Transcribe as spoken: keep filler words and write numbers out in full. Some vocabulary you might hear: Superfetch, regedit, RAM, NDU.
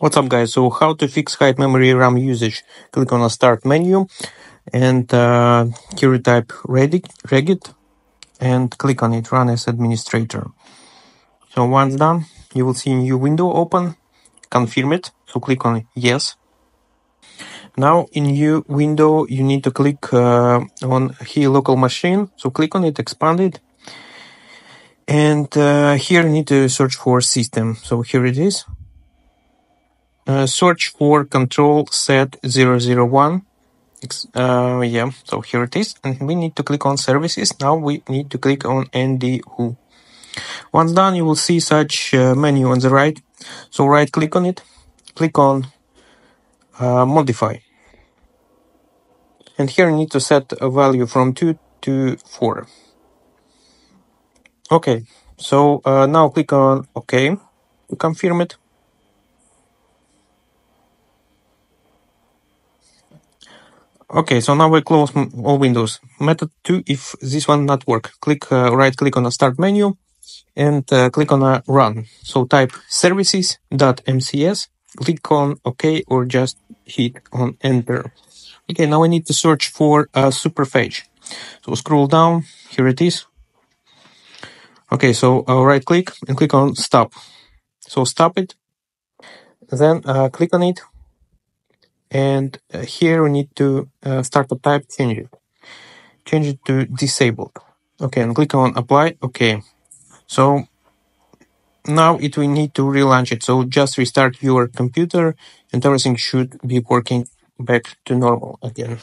What's up, guys? So how to fix high memory RAM usage. Click on the start menu and uh, here you type regedit and click on it, run as administrator. So once done, you will see a new window open. Confirm it, so click on yes. Now in new window you need to click uh, on here local machine, so click on it, expand it, and uh, here you need to search for system. So here it is. Uh, search for Control Set zero zero one. Uh, yeah, so here it is. And we need to click on services. Now we need to click on N D U. Once done, you will see such uh, menu on the right. So right click on it, click on uh, modify. And here you need to set a value from two to four. Okay, so uh, now click on OK to confirm it. Okay, so now we close all windows. Method two, if this one not work, click uh, right click on the start menu and uh, click on a run. So type services dot m c s, click on OK or just hit on enter. Okay, now we need to search for uh, Superfetch. So scroll down, here it is. Okay, so uh, right click and click on stop. So stop it, then uh, click on it. And here we need to uh, start a type, change it. Change it to disabled. Okay, and click on apply. Okay. So now it will need to relaunch it. So just restart your computer and everything should be working back to normal again.